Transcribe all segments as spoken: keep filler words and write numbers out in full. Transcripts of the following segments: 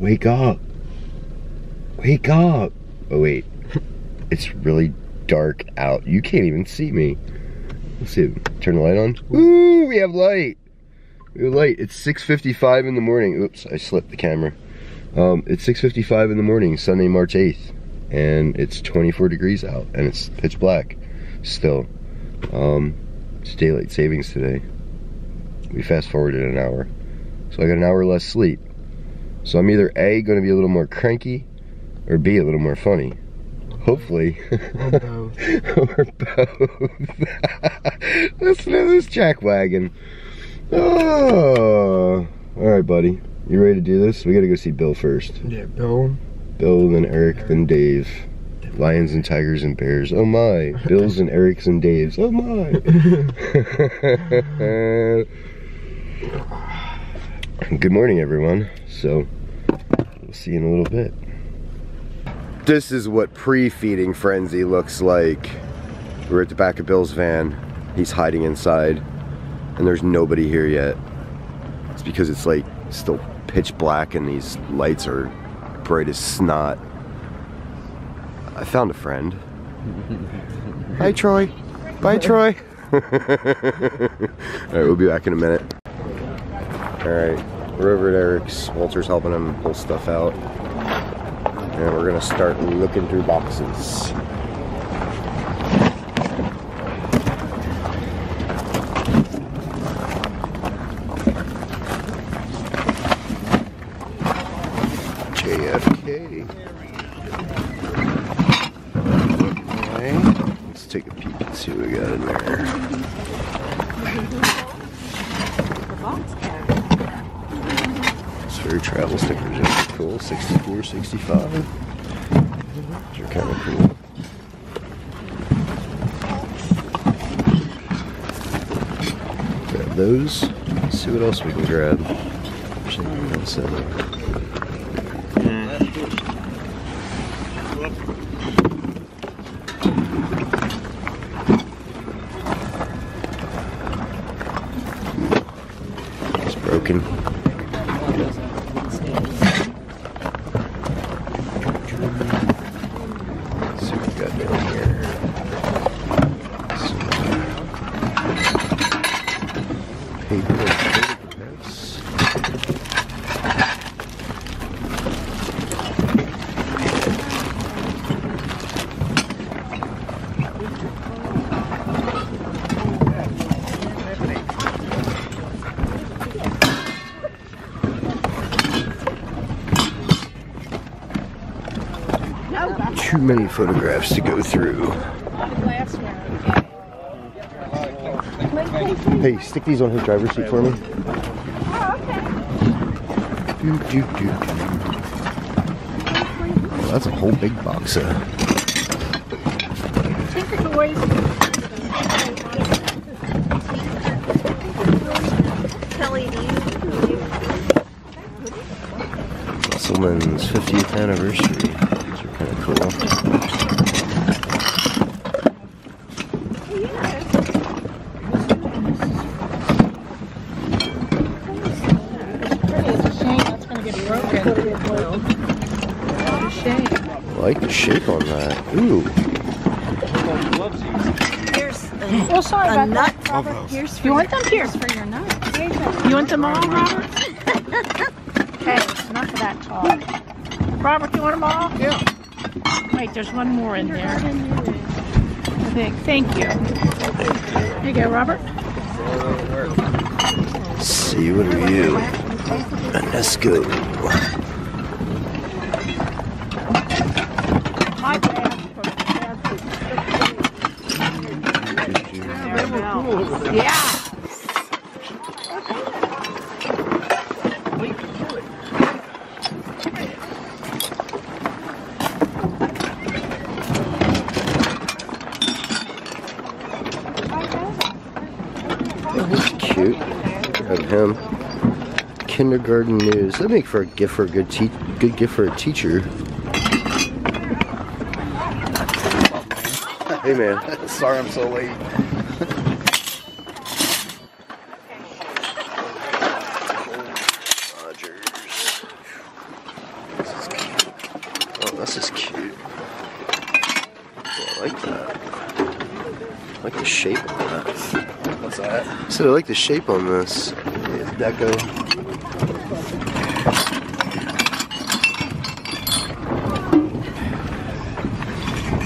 Wake up. Wake up. Oh, wait. It's really dark out. You can't even see me. Let's see. Turn the light on. Ooh, we have light. We have light. It's six fifty-five in the morning. Oops, I slipped the camera. Um, it's six fifty-five in the morning, Sunday, March eighth. And it's twenty-four degrees out. And it's pitch black still. Um, it's daylight savings today. We fast forwarded an hour. So I got an hour less sleep. So I'm either A, going to be a little more cranky, or B, a little more funny. Hopefully. Or both. Or both. Listen to this jack wagon. Oh. Alright, buddy. You ready to do this? We got to go see Bill first. Yeah, Bill. Bill, then Eric, Eric. Then Dave. Lions and tigers and bears. Oh my. Bills and Erics and Daves. Oh my. Good morning, everyone. So, we'll see you in a little bit. This is what pre-feeding frenzy looks like. We're at the back of Bill's van. He's hiding inside. And there's nobody here yet. It's because it's like still pitch black and these lights are bright as snot. I found a friend. Hi, Troy. Bye, Troy. Alright, we'll be back in a minute. Alright, we're over at Eric's. Walter's helping him pull stuff out. And we're gonna start looking through boxes. J F K. Let's take a peek and see what we got in there. Travel stickers are cool, sixty-four, sixty-five. These are kind of cool. Grab those. Let's see what else we can grab. Actually, one second. It's broken. Too many photographs to go through. Hey, stick these on his driver's seat for me. Oh, okay. Do, do, do, do. Oh, that's a whole big box of. Musselman's fiftieth anniversary. Kind of cool. I like the shape on that. Ooh. Here's a, well, sorry about nut. That, Robert. Here's you want them here for your nuts. You want them all, Robert? Okay, enough of that talk. Robert, you want them all? Yeah. Wait, there's one more in there. I think. Thank you. There you go, Robert. Let's see, what are you? Let's go. Yeah. Kindergarten news. That'd make for a gift for a good te good gift for a teacher. Hey man, sorry I'm so late. Rogers. This is cute. I like that. I like the shape of that. What's that? So I like the shape on this. Yeah, deco.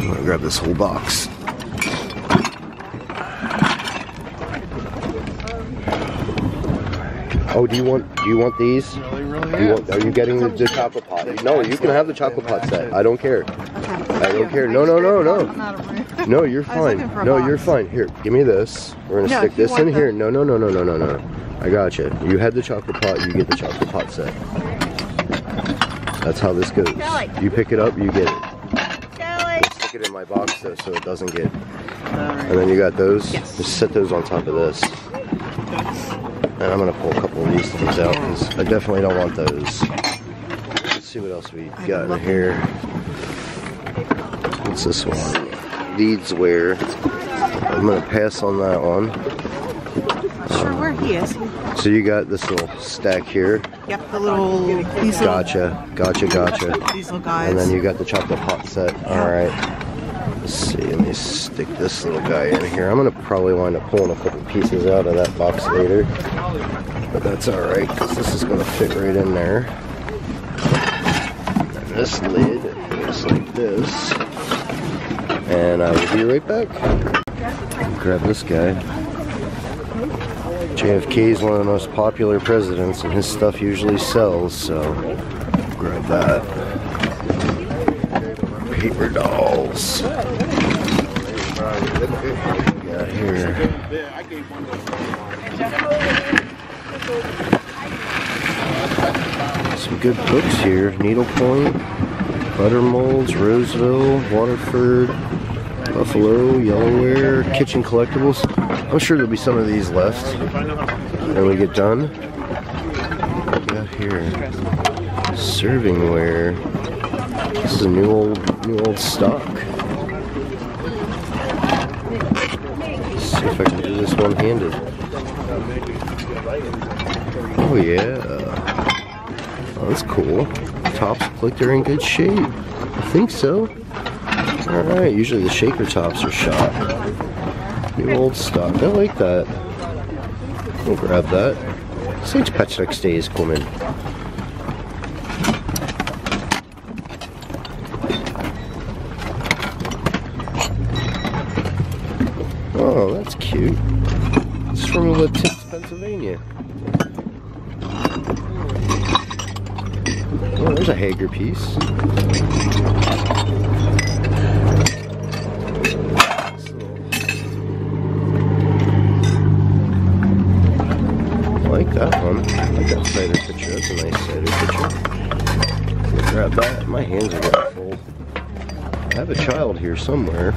I'm gonna grab this whole box. Oh, do you want do you want these? Really, really you want, are you getting the, the chocolate pot? No, you can have the chocolate pot set. I don't care. I don't care. No, no, no, no. No, you're fine. No, you're fine. Here, give me this. We're gonna stick this in here. No, no, no, no, no, no, no. I got you. You had the chocolate pot. You get the chocolate pot set. That's how this goes. You pick it up. You get it. Let's stick it in my box though, so it doesn't get. And then you got those. Just set those on top of this. And I'm going to pull a couple of these things out because I definitely don't want those. Let's see what else we got in here. What's this one? Deedsware. I'm going to pass on that one. Not sure um, where he is. So you got this little stack here. Yep, the little... These gotcha, gotcha, gotcha. These little guys. And then you got the chocolate pot set. Alright. Let's see, let me stick this little guy in here. I'm going to probably wind up pulling a couple pieces out of that box later. But that's alright, because this is going to fit right in there. And this lid goes like this. And I will be right back. Grab this guy. J F K is one of the most popular presidents, and his stuff usually sells, so grab that. Paper dolls. Got here. Some good books here. Needlepoint, Butter Molds, Roseville, Waterford, Buffalo, Yellowware, Kitchen Collectibles. I'm sure there'll be some of these left when we get done. What do we got here? Serving ware. This is a new old, new old stock. If I can do this one-handed. Oh yeah. Oh, that's cool. Tops look like they're in good shape. I think so. Alright, usually the shaker tops are shot. New old stock. I like that. I'll grab that. Sage Patrick's Day is coming. Oh, that's cute. It's from Limoges, Pennsylvania. Oh, there's a Hager piece. I like that one. I like that cider picture. That's a nice cider picture. I'll grab that. My hands are getting full. I have a child here somewhere.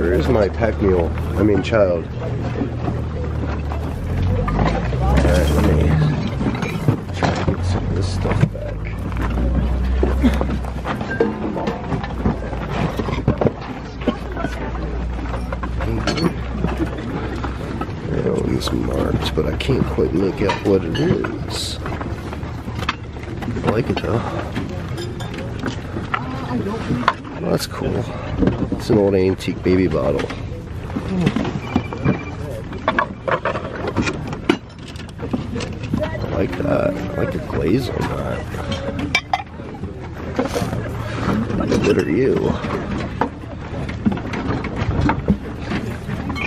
Where is my pack mule? I mean child. Alright, let me try to get some of this stuff back. That one's marked, but I can't quite make out what it is. I like it though. Well, that's cool. It's an old antique baby bottle. I like that. I like the glaze on that. What are you?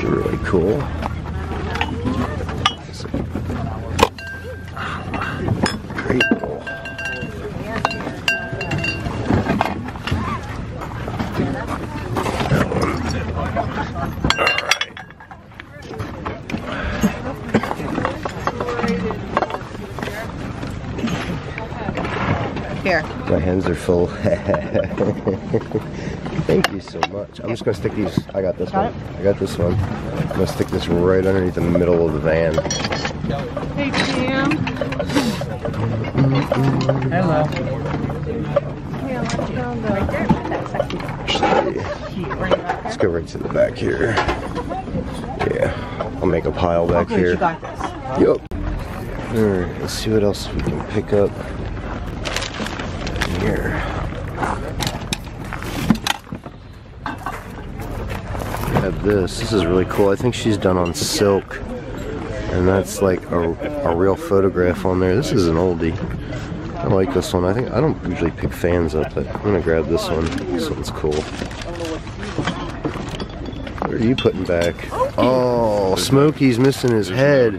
Really cool. My hands are full. Thank you so much. I'm just gonna stick these. I got this got one. It? I got this one. I'm gonna stick this right underneath the middle of the van. Hey, Cam. Hello. Actually, let's go right to the back here. Yeah. I'll make a pile back oh, here. You got this. Yep. Alright, let's see what else we can pick up. Here. have this. This is really cool. I think she's done on silk. And that's like a, a real photograph on there. This is an oldie. I like this one. I think I don't usually pick fans up, but I'm gonna grab this one. This one's cool. What are you putting back? Oh, Smokey's missing his head.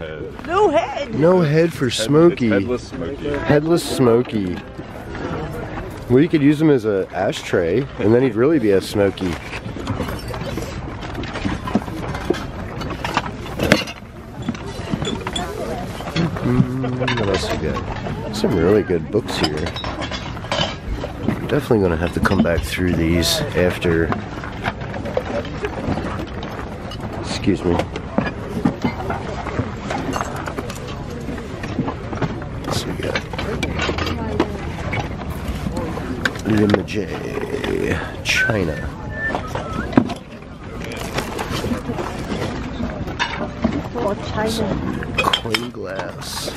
No head. No head for Smokey. Headless Smokey. Headless Smokey. Well, you could use him as an ashtray, and then he'd really be a Smokey. What else we got? Some really good books here. Definitely going to have to come back through these after. Excuse me. What's we got? Limoges, China. Oh, China. Some coin glass.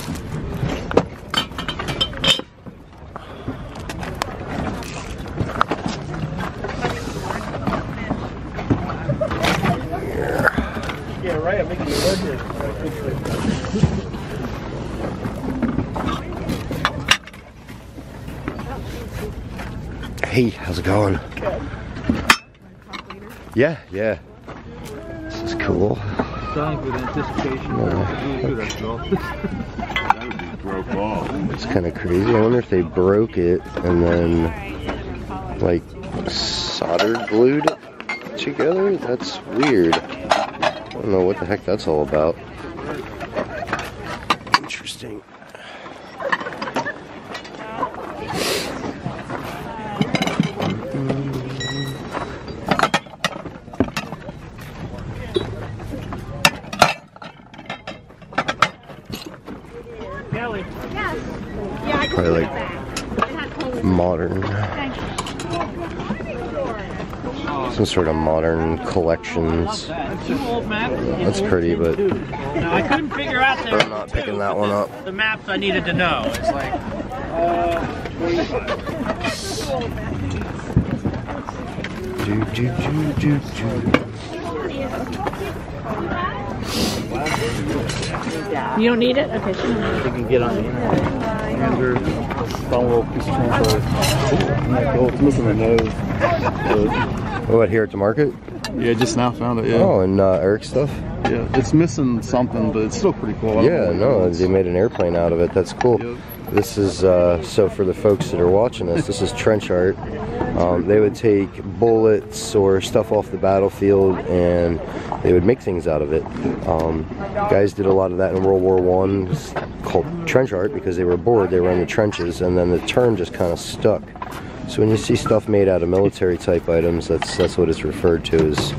Hey, how's it going? Good. Yeah, yeah. This is cool. Dying with anticipation. That would be broke off. It's kind of crazy. I wonder if they broke it and then, like, soldered glued it together? That's weird. I don't know what the heck that's all about. Interesting. Probably like modern, some sort of modern collections. That's pretty, but I couldn't figure out. I'm not picking that one up. The maps I needed to know. It's like, do do do do do. You don't need it? Okay. You can get on the internet. Your little piece of oh, out here at the market? Yeah, just now found it, yeah. Oh, and uh, Eric's stuff? Yeah, it's missing something, but it's still pretty cool. Yeah, no, they made an airplane out of it. That's cool. Yep. This is, uh, so for the folks that are watching this, this is trench art. Um, they would take bullets or stuff off the battlefield and they would make things out of it. Um, guys did a lot of that in World War One. It's called trench art because they were bored, they were in the trenches, and then the term just kind of stuck. So when you see stuff made out of military type items, that's that's what it's referred to as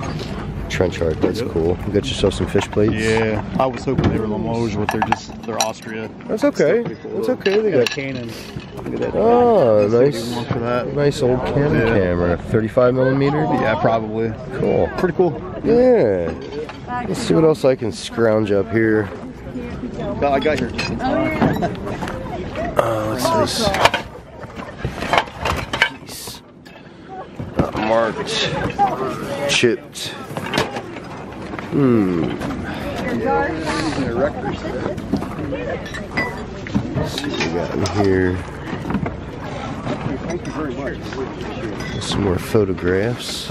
trench art. That's cool. You got yourself some fish plates? Yeah. I was hoping they were Limoges, but they're just, they're Austria. That's okay. That's okay. They got, got cannons. Look at that. Oh, nice. That. Nice old Cam yeah. camera. thirty-five millimeter? Yeah, probably. Cool. Pretty cool. Yeah. Let's see what else I can scrounge up here. No, I got your. Oh, what's this? Nice. Not marked. Chipped. Hmm. Let's see what we got in here. Thank you very much. Some more photographs.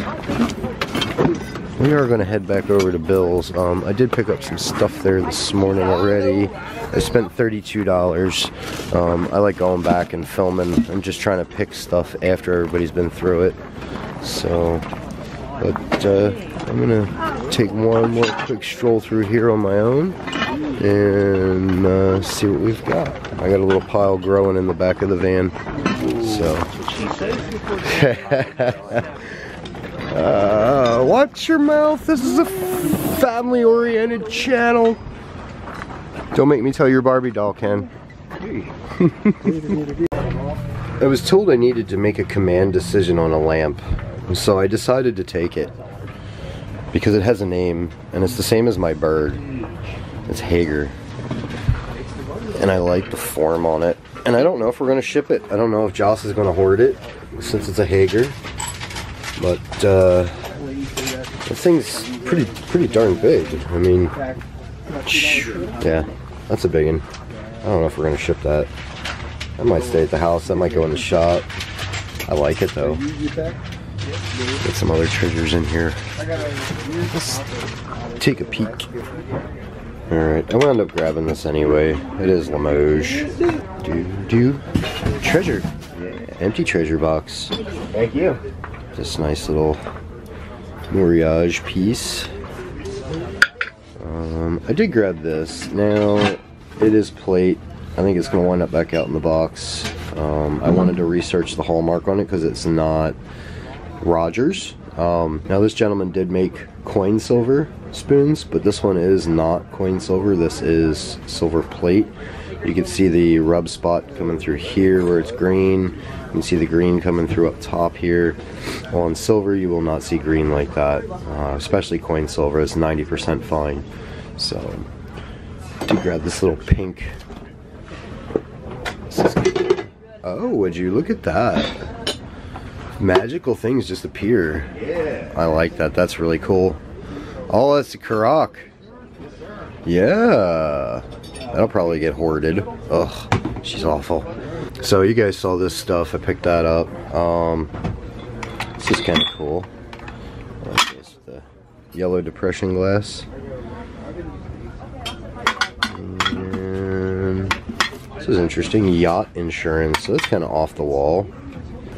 We are going to head back over to Bill's. Um, I did pick up some stuff there this morning already. I spent thirty-two dollars. Um, I like going back and filming. I'm just trying to pick stuff after everybody's been through it. So, but uh, I'm going to take one more quick stroll through here on my own and uh, see what we've got. I got a little pile growing in the back of the van, so. uh, watch your mouth, this is a family-oriented channel. Don't make me tell your Barbie doll, Ken. I was told I needed to make a command decision on a lamp, so I decided to take it. Because it has a name, and it's the same as my bird. It's Hager. And I like the form on it. And I don't know if we're going to ship it. I don't know if Joss is going to hoard it, since it's a Hager. But, uh, the thing's pretty pretty darn big. I mean, yeah, that's a big one. I don't know if we're gonna ship that. That might stay at the house. That might go in the shop. I like it though. Get some other triggers in here. Let's take a peek. All right, I wound up grabbing this anyway. It is Limoges. Do do treasure. Yeah, empty treasure box. Thank you. This nice little Mouriage piece. Um, I did grab this. Now, it is plate. I think it's going to wind up back out in the box. Um, I wanted to research the hallmark on it because it's not Rogers. Um, now, this gentleman did make coin silver spoons, but this one is not coin silver. This is silver plate. You can see the rub spot coming through here where it's green. You can see the green coming through up top here. On silver, you will not see green like that, uh, especially coin silver. It's ninety percent fine. So, to grab this little pink. This is good. Oh, would you look at that? Magical things just appear. Yeah. I like that. That's really cool. Oh, that's the Karak. Yeah. That'll probably get hoarded. Ugh, she's awful. So you guys saw this stuff. I picked that up. Um, this is kind of cool. I like this, the yellow depression glass. And this is interesting. Yacht insurance. So that's kind of off the wall.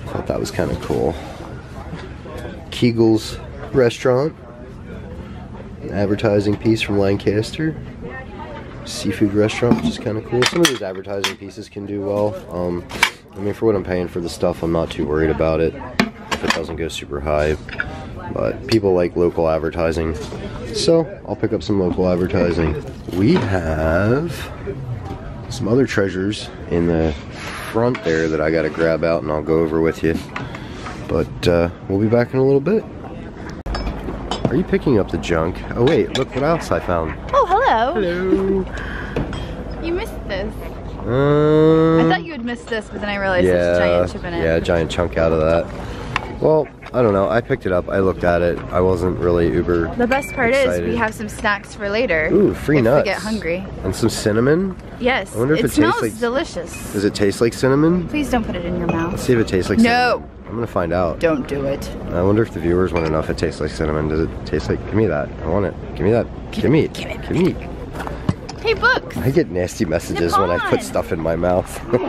I thought that was kind of cool. Kegel's restaurant. An advertising piece from Lancaster. Seafood restaurant, which is kind of cool. Some of these advertising pieces can do well. Um, I mean, for what I'm paying for the stuff, I'm not too worried about it if it doesn't go super high. But people like local advertising, so I'll pick up some local advertising. We have some other treasures in the front there that I got to grab out, and I'll go over with you. But uh, we'll be back in a little bit. Are you picking up the junk? Oh wait, look what else I found. Oh, hello. Hello. You missed this. Um, I thought you had missed this, but then I realized yeah, there's a giant chip in it. Yeah, a giant chunk out of that. Well, I don't know. I picked it up. I looked at it. I wasn't really uber The best part excited. is we have some snacks for later. Ooh, free if nuts. If we get hungry. And some cinnamon? Yes. I wonder if it, it smells tastes like, delicious. Does it taste like cinnamon? Please don't put it in your mouth. Let's see if it tastes like no. cinnamon. No. I'm gonna find out. Don't do it. I wonder if the viewers want to know if it tastes like cinnamon. Does it taste like? Give me that. I want it. Give me that. Give, give me it. Give me. Give me. Hey, books. I get nasty messages Nippon. when I put stuff in my mouth. Do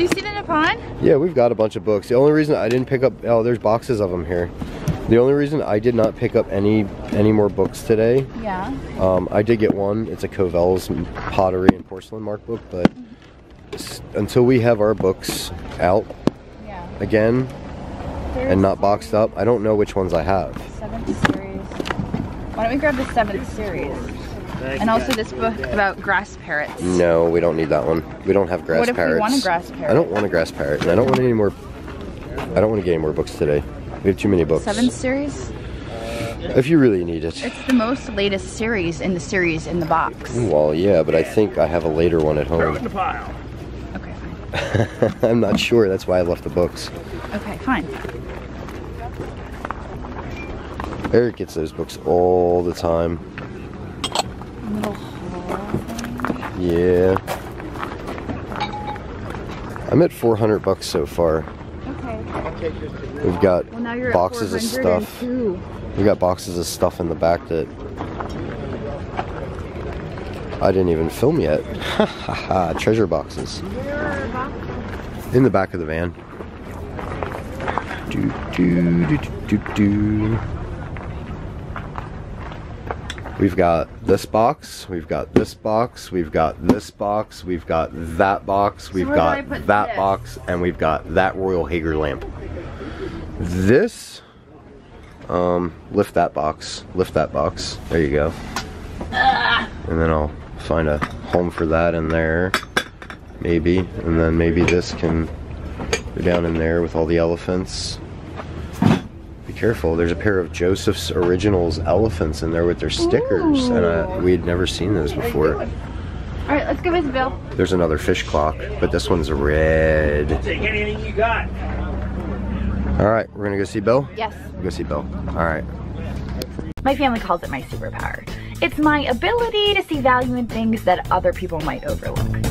you see the Nippon? Yeah, we've got a bunch of books. The only reason I didn't pick up oh, there's boxes of them here. The only reason I did not pick up any any more books today. Yeah. Um, I did get one. It's a Covell's pottery and porcelain mark book, but. Mm-hmm. Until we have our books out yeah. again There's and not boxed up, I don't know which ones I have. Seventh series. Why don't we grab the seventh series? And also this book about grass parrots. No, we don't need that one. We don't have grass what parrots. What if we want a grass parrot? I don't want a grass parrot, and I don't want any more. I don't want to get any more books today. We have too many books. Seventh series. If you really need it. It's the most latest series in the series in the box. Well, yeah, but I think I have a later one at home. Throw it in the pile. I'm not sure. That's why I left the books. Okay, fine. Eric gets those books all the time. Little hole. Yeah. I'm at four hundred bucks so far. Okay. We've got well, boxes of stuff. We've got boxes of stuff in the back that I didn't even film yet. Treasure boxes. In the back of the van. Do, do, do, do, do, do. We've got this box, we've got this box, we've got this box, we've got that box, we've so got that this? box, and we've got that Royal Hager lamp. This, um, lift that box, lift that box, there you go. And then I'll find a home for that in there. Maybe, and then maybe this can go down in there with all the elephants. Be careful, there's a pair of Joseph's Originals elephants in there with their stickers, Ooh. and uh, we'd never seen those before. Alright, let's go with Bill. There's another fish clock, but this one's red. I'll take anything you got. All right, we're gonna go see Bill? Yes. We'll go see Bill, all right. My family calls it my superpower. It's my ability to see value in things that other people might overlook.